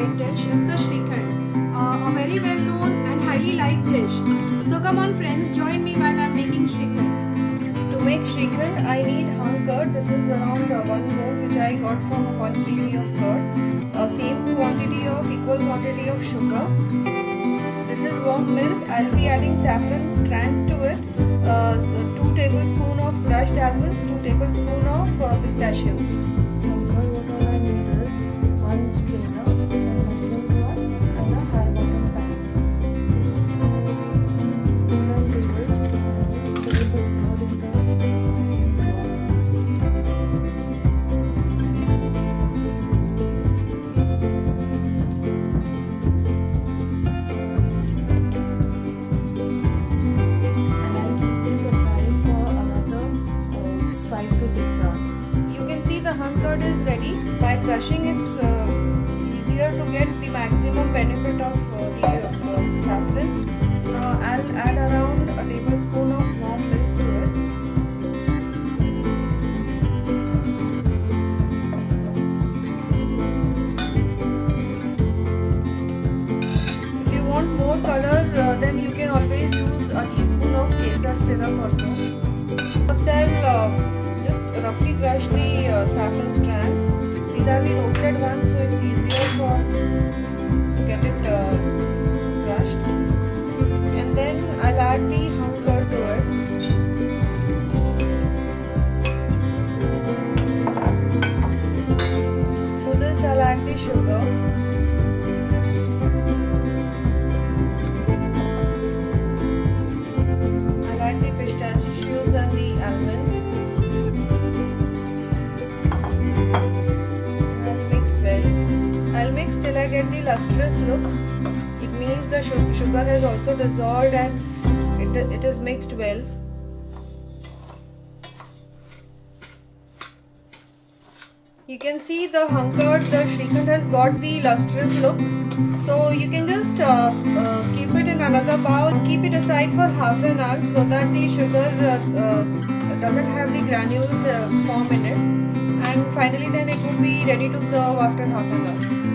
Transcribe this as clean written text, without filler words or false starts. white dish. It's a shrikhand, a very well known and highly liked dish. So come on friends, join me while I'm making shrikhand. To make shrikhand, I need hung curd. This is around 1 quart, which I got from a quantity of curd. Same quantity of equal quantity of sugar. This is warm milk. I'll be adding saffron strands to it. 2 tablespoons of crushed almonds, 2 tablespoons of pistachios. Curd is ready. By crushing, it's easier to get the maximum benefit of the saffron. I'll add around a tablespoon of warm milk to it. If you want more color, then you can always use a teaspoon of kesar syrup or so. First, I'll roughly crush the saffron strands. These are the roasted ones, so it's easier to get it crushed. And then I'll add the hung curd to it. To this I'll add the sugar. I'll add the pistachios and the almonds. I'll mix till I get the lustrous look. It means the sugar has also dissolved and it is mixed well. You can see the hung curd, the shrikhand has got the lustrous look. So you can just keep it in another bowl. Keep it aside for half an hour so that the sugar doesn't have the granules form in it. And finally then it would be ready to serve after half an hour.